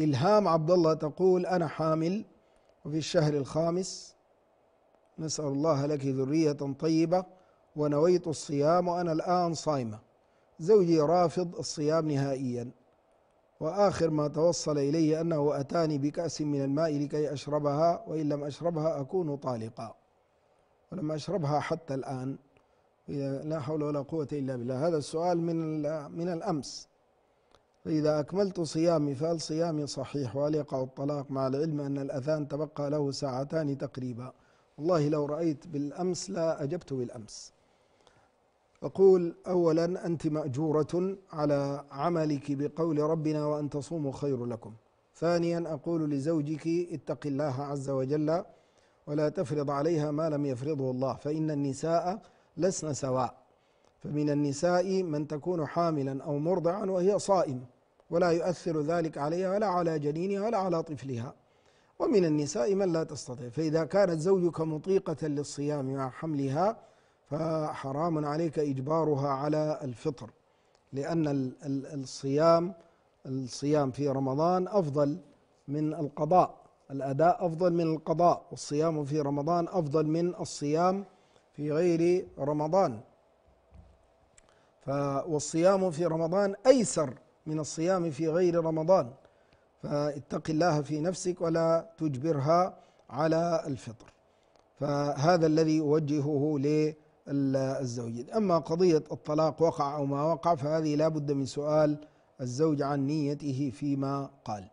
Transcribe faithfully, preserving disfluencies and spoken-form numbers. إلهام عبد الله تقول: أنا حامل وفي الشهر الخامس، نسأل الله لك ذرية طيبة، ونويت الصيام وأنا الآن صائمة، زوجي رافض الصيام نهائيا، وآخر ما توصل إليه أنه أتاني بكأس من الماء لكي أشربها، وإن لم أشربها أكون طالقا، ولم أشربها حتى الآن. لا حول ولا قوة إلا بالله. هذا السؤال من من الأمس. فإذا أكملت صيامي فهل صيامي صحيح، وهل يقع الطلاق، مع العلم أن الأذان تبقى له ساعتان تقريبا؟ والله لو رأيت بالأمس لا أجبت بالأمس. أقول: أولا، أنت مأجورة على عملك بقول ربنا: وأن تصوموا خير لكم. ثانيا، أقول لزوجك: اتق الله عز وجل، ولا تفرض عليها ما لم يفرضه الله، فإن النساء لسن سواء، فمن النساء من تكون حاملا أو مرضعا وهي صائم، ولا يؤثر ذلك عليها ولا على جنينها ولا على طفلها، ومن النساء من لا تستطيع. فإذا كانت زوجك مطيقة للصيام مع حملها فحرام عليك إجبارها على الفطر، لأن الصيام الصيام في رمضان أفضل من القضاء، الأداء أفضل من القضاء، والصيام في رمضان أفضل من الصيام في غير رمضان، والصيام في رمضان أيسر من الصيام في غير رمضان، فاتق الله في نفسك ولا تجبرها على الفطر. فهذا الذي أوجهه للزوجة. أما قضية الطلاق وقع أو ما وقع، فهذه لا بد من سؤال الزوج عن نيته فيما قال.